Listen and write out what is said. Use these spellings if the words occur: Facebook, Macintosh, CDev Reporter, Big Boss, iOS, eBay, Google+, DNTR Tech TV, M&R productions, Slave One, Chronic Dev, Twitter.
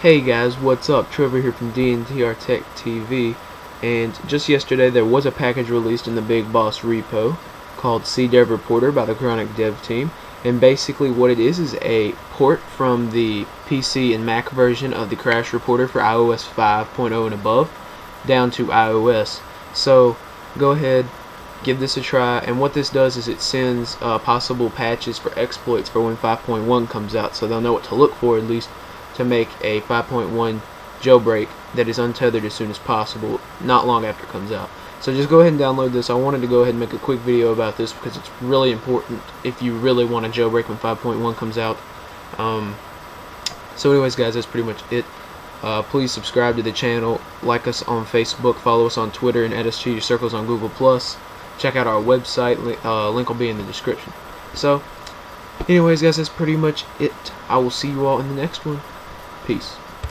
Hey guys, what's up? Trevor here from DNTR Tech TV, and just yesterday there was a package released in the Big Boss repo called CDev Reporter by the Chronic Dev team, and basically what it is a port from the PC and Mac version of the Crash Reporter for iOS 5.0 and above down to iOS. So go ahead, give this a try, and what this does is it sends possible patches for exploits for when 5.1 comes out, so they'll know what to look for, at least to make a 5.1 jailbreak that is untethered as soon as possible, not long after it comes out. So just go ahead and download this. I wanted to go ahead and make a quick video about this because it's really important if you really want to jailbreak when 5.1 comes out. So anyways guys, that's pretty much it. Please subscribe to the channel, like us on Facebook, follow us on Twitter, and add us to your circles on Google+. Check out our website, link will be in the description. So anyways guys, that's pretty much it. I will see you all in the next one. Peace.